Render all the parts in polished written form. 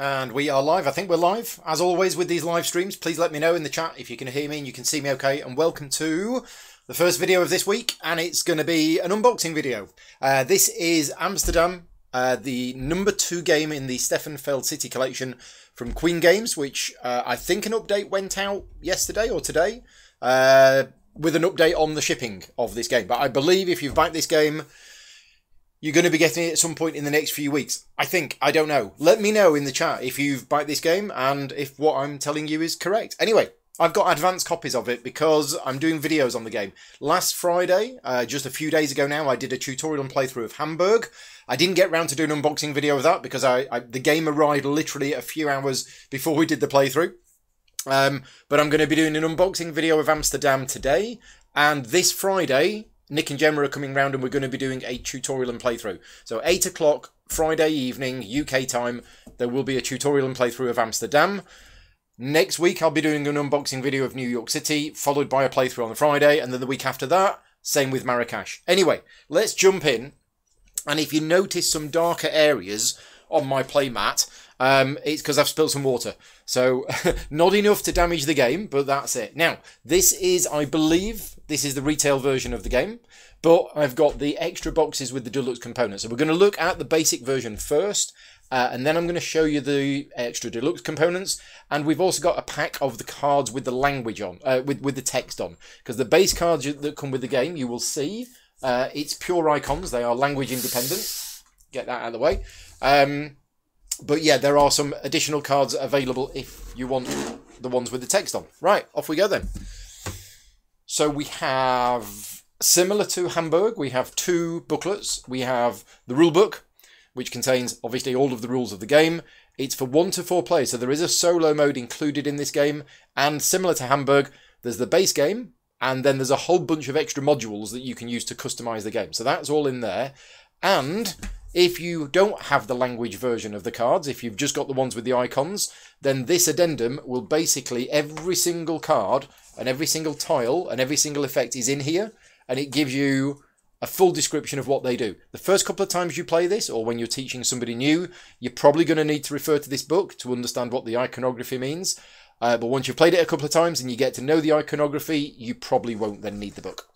And we are live. I think we're live. As always with these live streams, please let me know in the chat if you can hear me and you can see me okay. And welcome to the first video of this week, and it's going to be an unboxing video. This is Amsterdam, the number 2 game in the Stefan Feld City collection from Queen Games, which I think an update went out yesterday or today with an update on the shipping of this game. But I believe if you've backed this game, you're going to be getting it at some point in the next few weeks. I think. I don't know. Let me know in the chat if you've bought this game and if what I'm telling you is correct. Anyway, I've got advanced copies of it because I'm doing videos on the game. Last Friday, just a few days ago now, I did a tutorial and playthrough of Hamburg. I didn't get round to doing an unboxing video of that because the game arrived literally a few hours before we did the playthrough. But I'm going to be doing an unboxing video of Amsterdam today. And this Friday, Nick and Gemma are coming round and we're going to be doing a tutorial and playthrough. So 8 o'clock Friday evening, UK time, there will be a tutorial and playthrough of Amsterdam. Next week, I'll be doing an unboxing video of New York City, followed by a playthrough on the Friday. And then the week after that, same with Marrakesh. Anyway, let's jump in. And if you notice some darker areas on my playmat, it's because I've spilled some water. So not enough to damage the game, but that's it. Now, this is, I believe, this is the retail version of the game, but I've got the extra boxes with the deluxe components. So we're going to look at the basic version first, and then I'm going to show you the extra deluxe components. And we've also got a pack of the cards with the language on, with the text on, because the base cards that come with the game, you will see, it's pure icons. They are language independent. Get that out of the way. But yeah, there are some additional cards available if you want the ones with the text on. Right, off we go then. So we have, similar to Hamburg, we have 2 booklets. We have the rule book, which contains obviously all of the rules of the game. It's for 1 to 4 players, so there is a solo mode included in this game. And similar to Hamburg, there's the base game, and then there's a whole bunch of extra modules that you can use to customize the game. So that's all in there. And if you don't have the language version of the cards, if you've just got the ones with the icons, then this addendum will basically, every single card and every single tile and every single effect is in here, and it gives you a full description of what they do. The first couple of times you play this, or when you're teaching somebody new, you're probably going to need to refer to this book to understand what the iconography means. But once you've played it a couple of times and you get to know the iconography, you probably won't then need the book.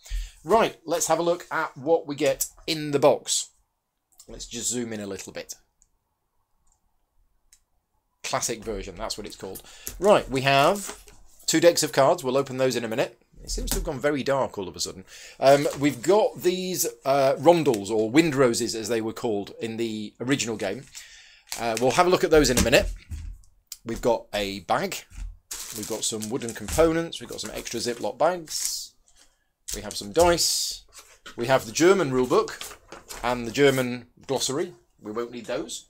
Right, let's have a look at what we get in the box. Let's just zoom in a little bit. Classic version, that's what it's called. Right, we have 2 decks of cards. We'll open those in a minute. It seems to have gone very dark all of a sudden. We've got these rondels, or windroses as they were called in the original game. We'll have a look at those in a minute. We've got a bag. We've got some wooden components. We've got some extra Ziploc bags. We have some dice. We have the German rulebook and the German glossary. We won't need those.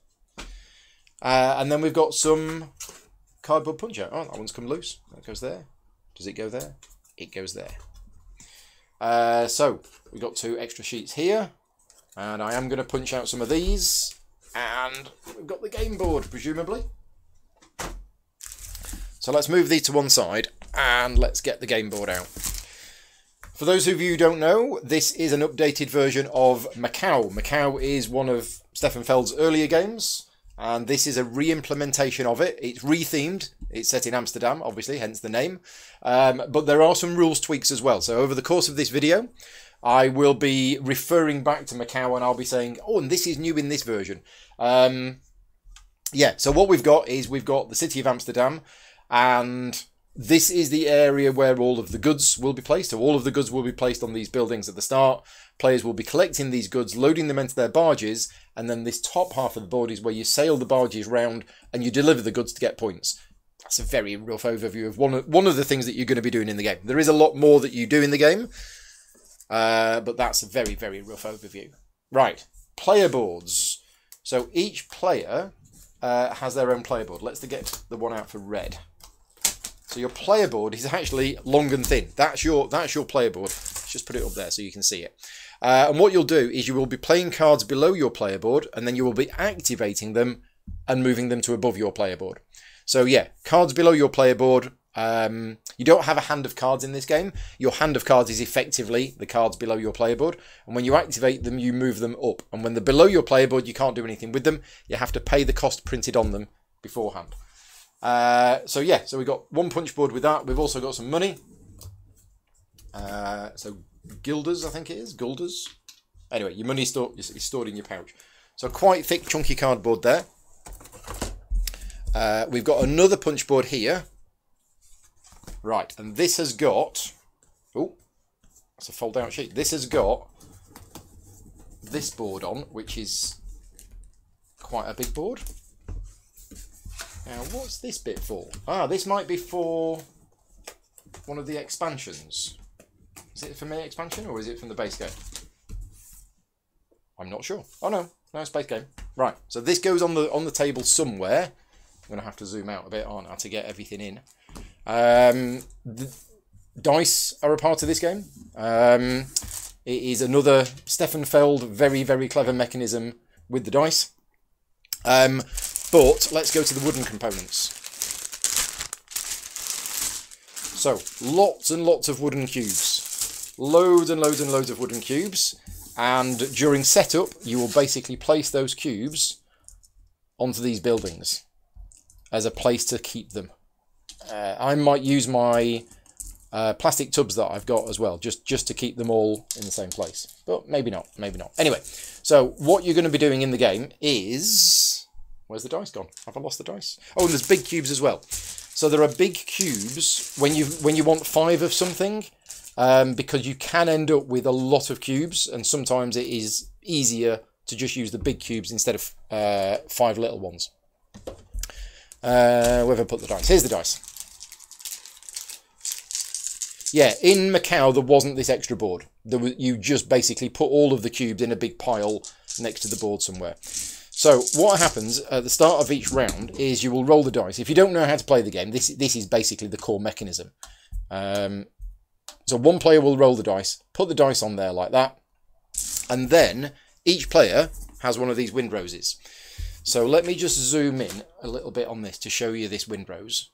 And then we've got some cardboard puncher. Oh, that one's come loose. That goes there. Does it go there? It goes there. So we've got 2 extra sheets here. And I am going to punch out some of these. And we've got the game board, presumably. So let's move these to one side and let's get the game board out. For those of you who don't know, this is an updated version of Macau. Macau is one of Stefan Feld's earlier games, and this is a re-implementation of it. It's re-themed. It's set in Amsterdam, obviously, hence the name. But there are some rules tweaks as well. So over the course of this video, I will be referring back to Macau, and I'll be saying, oh, and this is new in this version. Yeah, so what we've got is we've got the city of Amsterdam, and this is the area where all of the goods will be placed. So all of the goods will be placed on these buildings at the start. Players will be collecting these goods, loading them into their barges, and then this top half of the board is where you sail the barges round and you deliver the goods to get points. That's a very rough overview of one of the things that you're going to be doing in the game. There is a lot more that you do in the game, but that's a very, very rough overview. Right, player boards. So each player has their own player board. Let's get the one out for red. So your player board is actually long and thin. That's your player board. Let's just put it up there so you can see it. And what you'll do is you will be playing cards below your player board, and then you will be activating them and moving them to above your player board. So yeah, cards below your player board. You don't have a hand of cards in this game. Your hand of cards is effectively the cards below your player board. And when you activate them, you move them up. And when they're below your player board, you can't do anything with them. You have to pay the cost printed on them beforehand. So yeah, so we've got one punch board with that. We've also got some money. So guilders, I think it is, guilders. Anyway, your money is stored in your pouch. So quite thick, chunky cardboard there. We've got another punch board here. Right, and this has got... Oh, that's a fold-out sheet. This has got this board on, which is quite a big board. Now, what's this bit for? Ah, this might be for one of the expansions. Is it from the expansion, or is it from the base game? I'm not sure. Oh, no. No, it's base game. Right, so this goes on the table somewhere. I'm going to have to zoom out a bit, aren't I, to get everything in. The dice are a part of this game. It is another Stefan Feld very, very clever mechanism with the dice. But let's go to the wooden components. So, lots and lots of wooden cubes. Loads and loads and loads of wooden cubes. And during setup, you will basically place those cubes onto these buildings as a place to keep them. I might use my plastic tubs that I've got as well, just to keep them all in the same place. But maybe not, maybe not. Anyway, so what you're going to be doing in the game is... Where's the dice gone? Have I lost the dice? Oh, and there's big cubes as well. So there are big cubes when you want 5 of something, because you can end up with a lot of cubes, and sometimes it is easier to just use the big cubes instead of 5 little ones. Where have I put the dice? Here's the dice. Yeah, in Macau there wasn't this extra board. There was, you just basically put all of the cubes in a big pile next to the board somewhere. So what happens at the start of each round is you will roll the dice. If you don't know how to play the game, this is basically the core mechanism. So one player will roll the dice, put the dice on there like that, and then each player has one of these windroses. So let me just zoom in a little bit on this to show you this windrose.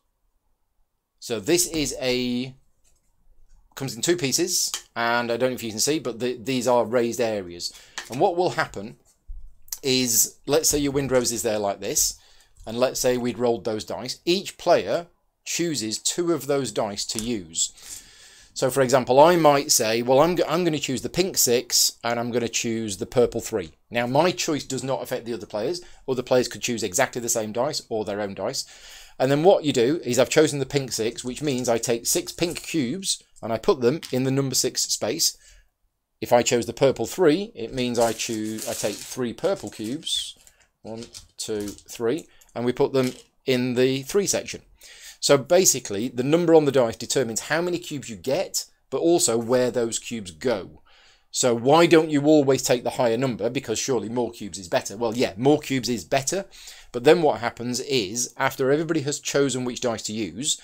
So this is a... comes in 2 pieces, and I don't know if you can see, but these are raised areas. And what will happen is, let's say your windrose is there like this, and let's say we'd rolled those dice. Each player chooses 2 of those dice to use. So for example, I might say, well, I'm going to choose the pink 6 and I'm going to choose the purple 3. Now my choice does not affect the other players. Other players could choose exactly the same dice or their own dice. And then what you do is I've chosen the pink 6, which means I take 6 pink cubes and I put them in the number 6 space. If I chose the purple 3, it means I take 3 purple cubes, 1, 2, 3, and we put them in the 3 section. So basically, the number on the dice determines how many cubes you get, but also where those cubes go. So why don't you always take the higher number? Because surely more cubes is better. Well, yeah, more cubes is better. But then what happens is, after everybody has chosen which dice to use,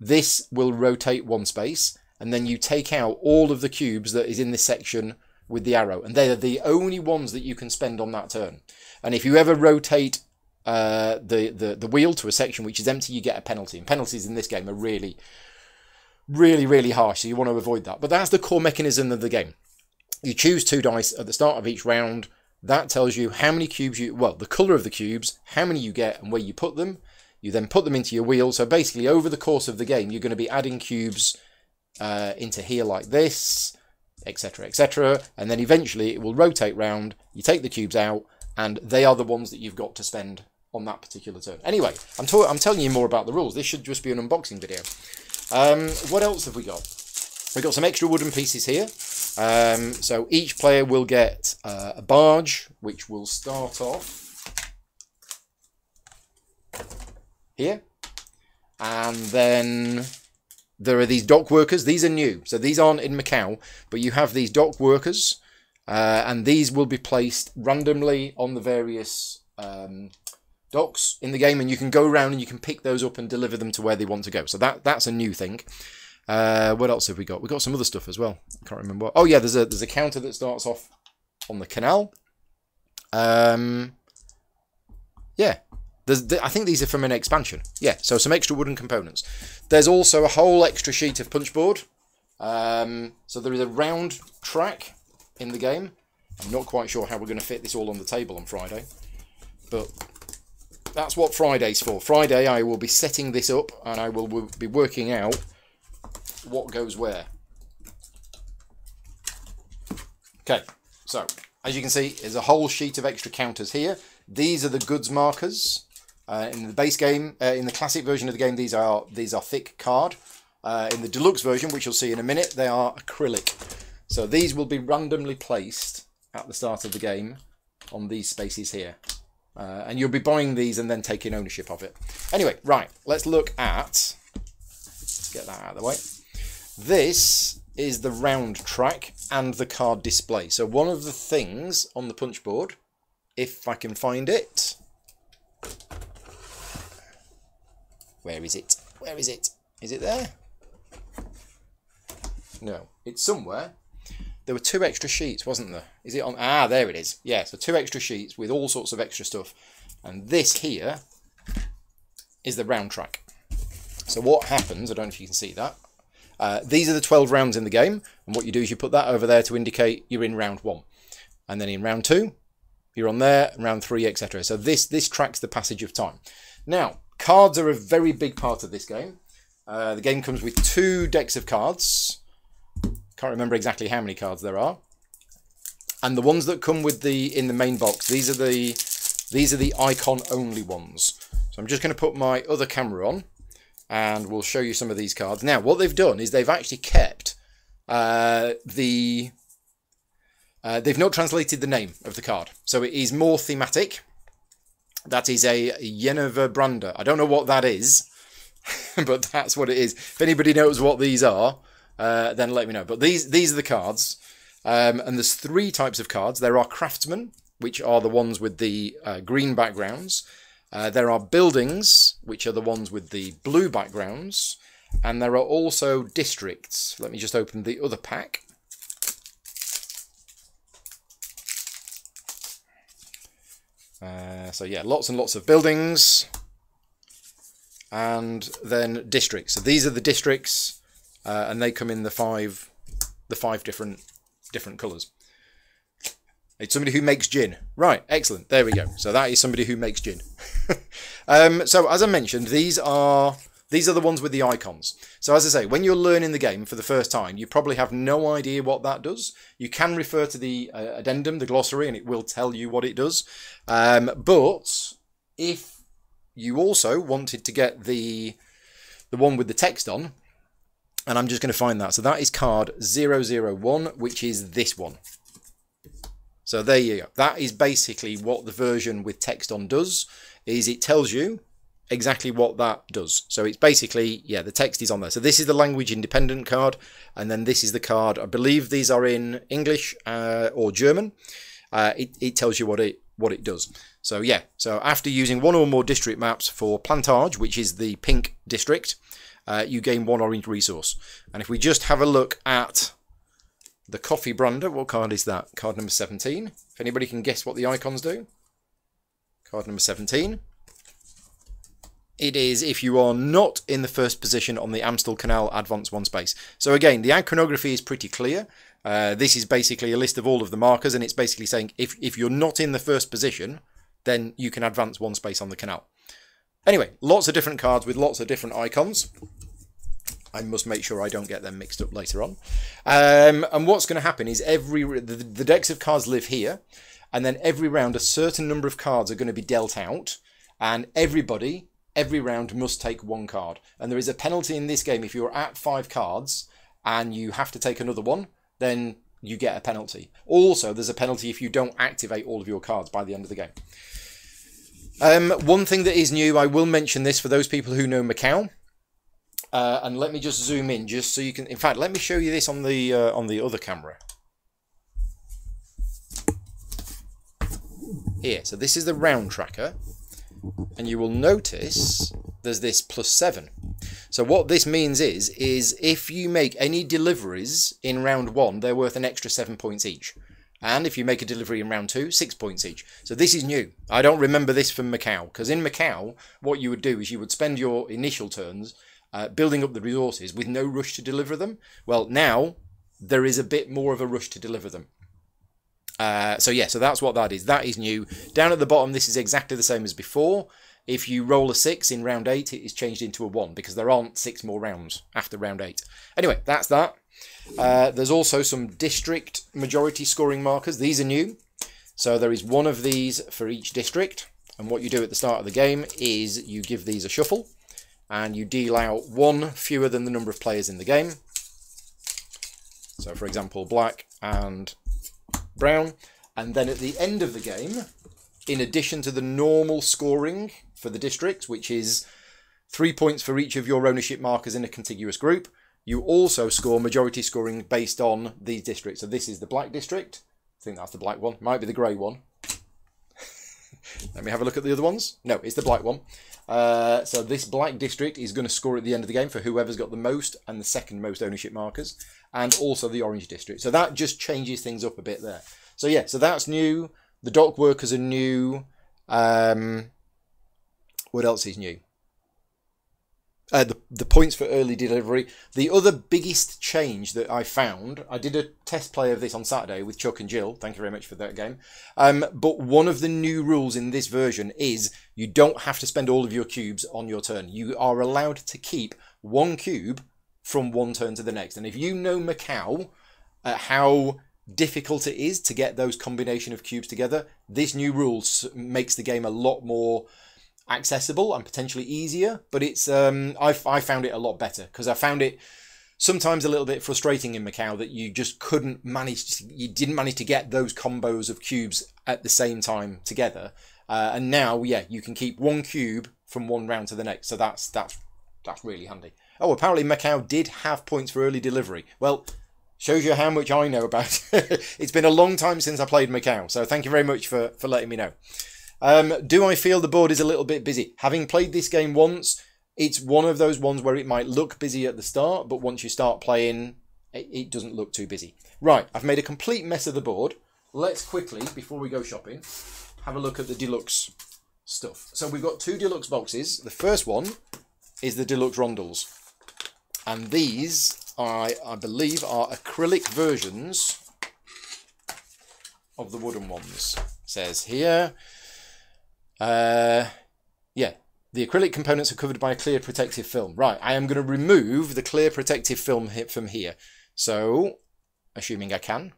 this will rotate 1 space, and then you take out all of the cubes that is in this section with the arrow. And they're the only ones that you can spend on that turn. And if you ever rotate the wheel to a section which is empty, you get a penalty. And penalties in this game are really, really, really harsh, so you want to avoid that. But that's the core mechanism of the game. You choose 2 dice at the start of each round. That tells you how many cubes you... well, the colour of the cubes, how many you get, and where you put them. You then put them into your wheel. So basically, over the course of the game, you're going to be adding cubes into here like this, etc, etc. And then eventually it will rotate round. You take the cubes out, and they are the ones that you've got to spend on that particular turn. Anyway, I'm telling you more about the rules. This should just be an unboxing video. What else have we got? We've got some extra wooden pieces here. So each player will get a barge, which will start off here. And then there are these dock workers. These are new. So these aren't in Macau, but you have these dock workers. And these will be placed randomly on the various docks in the game, and you can go around and you can pick those up and deliver them to where they want to go. So that's a new thing. What else have we got? We've got some other stuff as well. I can't remember. Oh yeah, there's a counter that starts off on the canal. Yeah, I think these are from an expansion. Yeah, so some extra wooden components. There's also a whole extra sheet of punch board. So there is a round track in the game. I'm not quite sure how we're going to fit this all on the table on Friday, but that's what Friday's for. Friday I will be setting this up and I will be working out what goes where. Okay, so as you can see, there's a whole sheet of extra counters here. These are the goods markers. In the base game, in the classic version of the game, these are thick card. In the deluxe version, which you'll see in a minute, they are acrylic. So these will be randomly placed at the start of the game on these spaces here. And you'll be buying these and then taking ownership of it. Anyway, right, let's look at... Let's get that out of the way. This is the round track and the card display. So one of the things on the punch board, if I can find it... Where is it? Where is it? Is it there? No, it's somewhere. There were two extra sheets, wasn't there? Is it on? Ah, there it is. Yeah, so two extra sheets with all sorts of extra stuff. And this here is the round track. So what happens, I don't know if you can see that. These are the 12 rounds in the game. And what you do is you put that over there to indicate you're in round one. And then in round two, you're on there, round three, etc. So this tracks the passage of time. Now, cards are a very big part of this game. The game comes with two decks of cards. Can't remember exactly how many cards there are, and the ones that come with the in the main box, these are the icon only ones. So I'm just going to put my other camera on, and we'll show you some of these cards. Now, what they've done is they've actually kept they've not translated the name of the card, so it is more thematic. That is a Jeneverbrander. I don't know what that is, but that's what it is. If anybody knows what these are, then let me know. But these are the cards, and there's three types of cards. There are craftsmen, which are the ones with the green backgrounds. There are buildings, which are the ones with the blue backgrounds, and there are also districts. Let me just open the other pack. So yeah, lots and lots of buildings. And then districts. So these are the districts, and they come in the five different colours. It's somebody who makes gin, right? Excellent. There we go. So that is somebody who makes gin. So as I mentioned, these are the ones with the icons. So as I say, when you're learning the game for the first time, you probably have no idea what that does. You can refer to the addendum, the glossary, and it will tell you what it does. But if you also wanted to get the one with the text on, and I'm just going to find that. So that is card 001, which is this one. So there you go. That is basically what the version with text on does, is it tells you exactly what that does. So it's basically, yeah, the text is on there. So this is the language independent card, and then this is the card. I believe these are in English or German. It tells you what it does. So yeah, so after using one or more district maps for Plantage, which is the pink district, you gain one orange resource. And if we just have a look at the coffee brander, what card is that? Card number 17. If anybody can guess what the icons do. Card number 17. It is if you are not in the first position on the Amstel Canal, advance one space. So again, the iconography is pretty clear. This is basically a list of all of the markers, and it's basically saying if you're not in the first position, then you can advance one space on the canal. Anyway, lots of different cards with lots of different icons. I must make sure I don't get them mixed up later on. And what's going to happen is the decks of cards live here, and then every round a certain number of cards are going to be dealt out, and everybody every round must take one card. And there is a penalty in this game if you're at 5 cards and you have to take another one. Then you get a penalty. Also, there's a penalty if you don't activate all of your cards by the end of the game. One thing that is new, I will mention this for those people who know Macau. And let me just zoom in, just so you can... In fact, let me show you this on the other camera. Here, so this is the round tracker. And you will notice there's this +7. So what this means is if you make any deliveries in round 1, they're worth an extra 7 points each. And if you make a delivery in round 2, 6 points each. So this is new. I don't remember this from Macau, because in Macau, what you would do is you would spend your initial turns building up the resources with no rush to deliver them. Well, now there is a bit more of a rush to deliver them. So yeah, so that's what that is. That is new. Down at the bottom, this is exactly the same as before. If you roll a 6 in round 8, it is changed into a 1 because there aren't 6 more rounds after round 8. Anyway, that's that. There's also some district majority scoring markers. These are new. So there is one of these for each district. And what you do at the start of the game is you give these a shuffle and you deal out one fewer than the number of players in the game. So, for example, black and brown. And then at the end of the game, in addition to the normal scoring for the districts, which is 3 points for each of your ownership markers in a contiguous group, you also score majority scoring based on these districts. So this is the black district. I think that's the black one. Might be the grey one. Let me have a look at the other ones. No, it's the black one. So this black district is going to score at the end of the game for whoever's got the most and the second most ownership markers, and also the orange district. So that just changes things up a bit there. So yeah, so that's new. The dock workers are new. What else is new? The points for early delivery. The other biggest change that I found, I did a test play of this on Saturday with Chuck and Jill. Thank you very much for that game. But one of the new rules in this version is you don't have to spend all of your cubes on your turn. You are allowed to keep one cube from one turn to the next. And if you know Macau, how difficult it is to get those combination of cubes together, this new rule makes the game a lot more accessible and potentially easier. But it's I found it a lot better, because I found it sometimes a little bit frustrating in Macau that you just couldn't manage to, you didn't manage to get those combos of cubes at the same time together, and now, yeah, you can keep one cube from one round to the next. So that's really handy. Oh, apparently Macau did have points for early delivery. Well, shows you how much I know about it. It's been a long time since I played Macau, so thank you very much for letting me know. Do I feel the board is a little bit busy? Having played this game once, it's one of those ones where it might look busy at the start, but once you start playing, it doesn't look too busy. Right, I've made a complete mess of the board. Let's quickly, before we go shopping, have a look at the deluxe stuff. So we've got two deluxe boxes. The first one is the deluxe rondels. And these, I believe, are acrylic versions of the wooden ones. It says here, yeah, the acrylic components are covered by a clear protective film. Right, I am going to remove the clear protective film from here. So, assuming I can.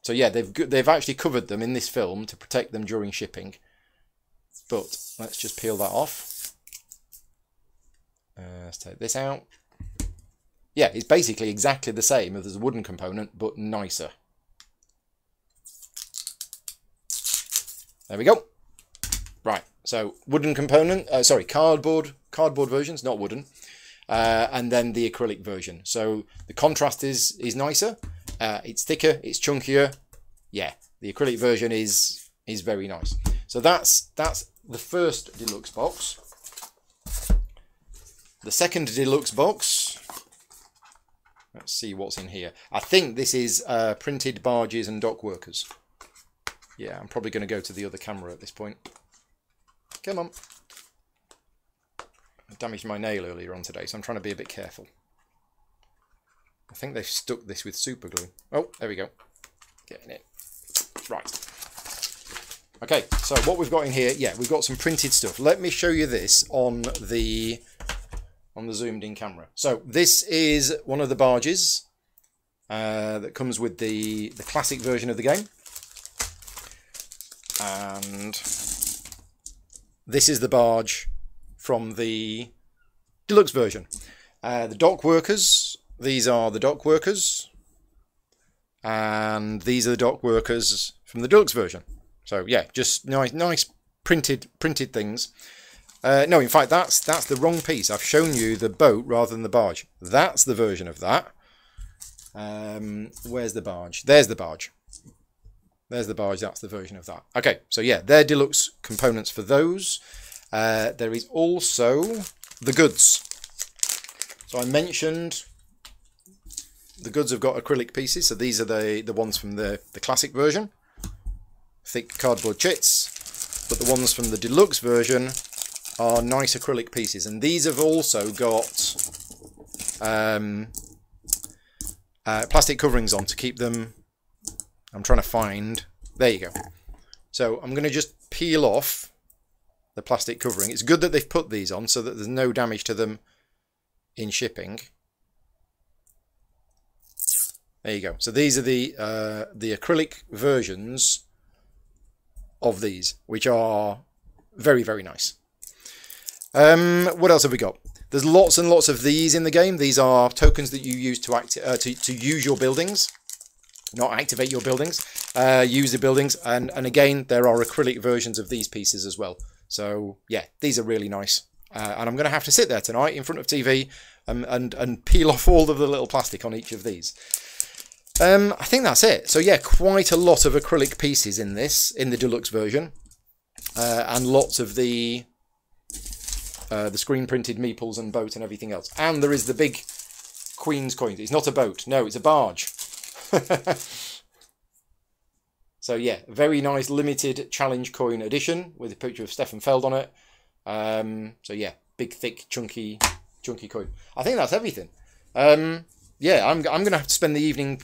So yeah, they've actually covered them in this film to protect them during shipping. But let's just peel that off. Let's take this out. Yeah, it's basically exactly the same as a wooden component, but nicer. There we go. Right, so wooden component, sorry, cardboard versions, not wooden, and then the acrylic version. So the contrast is nicer, it's thicker, it's chunkier. Yeah, the acrylic version is very nice. So that's the first deluxe box. The second deluxe box. Let's see what's in here. I think this is printed barges and dock workers. Yeah, I'm probably going to go to the other camera at this point. Come on. I damaged my nail earlier on today, so I'm trying to be a bit careful. I think they've stuck this with super glue. Oh, there we go. Getting it. Right. Okay, so what we've got in here, yeah, we've got some printed stuff. Let me show you this on the zoomed in camera. So this is one of the barges that comes with the classic version of the game. And this is the barge from the deluxe version. The dock workers, these are the dock workers. And these are the dock workers from the deluxe version. So yeah, just nice printed things. No, in fact, that's the wrong piece. I've shown you the boat rather than the barge. That's the version of that. Where's the barge? There's the barge. There's the barge. That's the version of that. Okay, so yeah, they're deluxe components for those. There is also the goods. So I mentioned the goods have got acrylic pieces. So these are the ones from the classic version. Thick cardboard chits. But the ones from the deluxe version are nice acrylic pieces, and these have also got plastic coverings on to keep them. I'm trying to find, there you go. So I'm going to just peel off the plastic covering. It's good that they've put these on so that there's no damage to them in shipping. There you go. So these are the acrylic versions of these, which are very, very nice. What else have we got? There's lots and lots of these in the game. These are tokens that you use to use your buildings, not activate your buildings. Use the buildings, and again, there are acrylic versions of these pieces as well. So yeah, these are really nice. And I'm going to have to sit there tonight in front of TV and peel off all of the little plastic on each of these. I think that's it. So yeah, quite a lot of acrylic pieces in this, in the deluxe version, and lots of the screen printed meeples and boat and everything else. And there is the big Queen's coins. It's not a boat. No, it's a barge. So yeah, very nice limited challenge coin edition with a picture of Stefan Feld on it. So yeah, big, thick, chunky coin. I think that's everything. Yeah, I'm going to have to spend the evening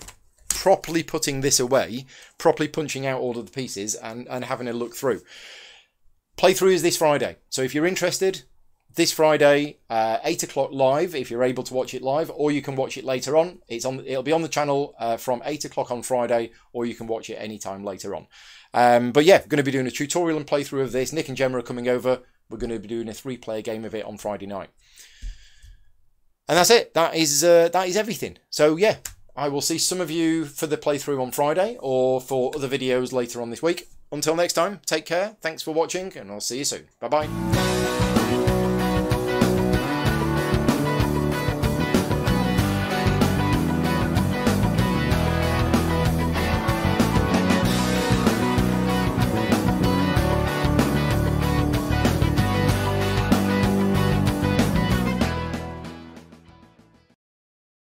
properly putting this away, properly punching out all of the pieces and having a look through. Playthrough is this Friday. So if you're interested, this Friday, 8 o'clock live, if you're able to watch it live, or you can watch it later on. It'll be on the channel from 8 o'clock on Friday, or you can watch it anytime later on. But yeah, going to be doing a tutorial and playthrough of this. Nick and Gemma are coming over. We're going to be doing a 3-player game of it on Friday night. And that's it. That is everything. So yeah, I will see some of you for the playthrough on Friday or for other videos later on this week. Until next time, take care. Thanks for watching, and I'll see you soon. Bye-bye.